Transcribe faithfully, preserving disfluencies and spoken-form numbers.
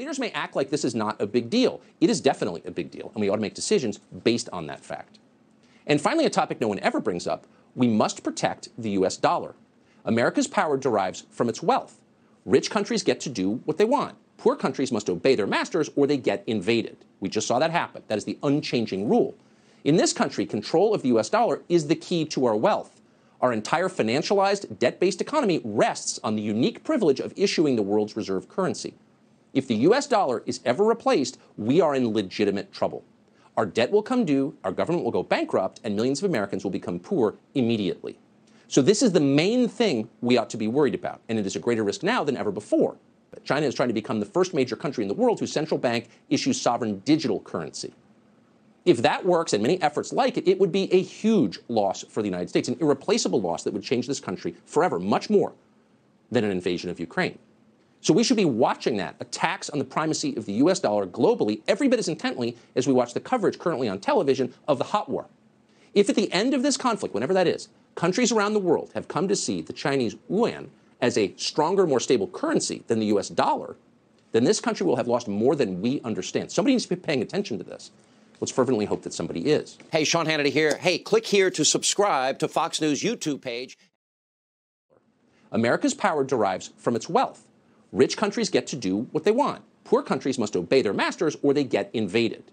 leaders may act like this is not a big deal. It is definitely a big deal, and we ought to make decisions based on that fact. And finally, a topic no one ever brings up, we must protect the U S dollar. America's power derives from its wealth. Rich countries get to do what they want. Poor countries must obey their masters or they get invaded. We just saw that happen. That is the unchanging rule. In this country, control of the U S dollar is the key to our wealth. Our entire financialized, debt-based economy rests on the unique privilege of issuing the world's reserve currency. If the U S dollar is ever replaced, we are in legitimate trouble. Our debt will come due, our government will go bankrupt, and millions of Americans will become poor immediately. So this is the main thing we ought to be worried about, and it is a greater risk now than ever before. China is trying to become the first major country in the world whose central bank issues sovereign digital currency. If that works, and many efforts like it, it would be a huge loss for the United States, an irreplaceable loss that would change this country forever, much more than an invasion of Ukraine. So we should be watching that, attacks on the primacy of the U S dollar globally, every bit as intently as we watch the coverage currently on television of the hot war. If at the end of this conflict, whenever that is, countries around the world have come to see the Chinese yuan as a stronger, more stable currency than the U S dollar, then this country will have lost more than we understand. Somebody needs to be paying attention to this. Let's fervently hope that somebody is. Hey, Sean Hannity here. Hey, click here to subscribe to Fox News YouTube page. America's power derives from its wealth. Rich countries get to do what they want. Poor countries must obey their masters or they get invaded.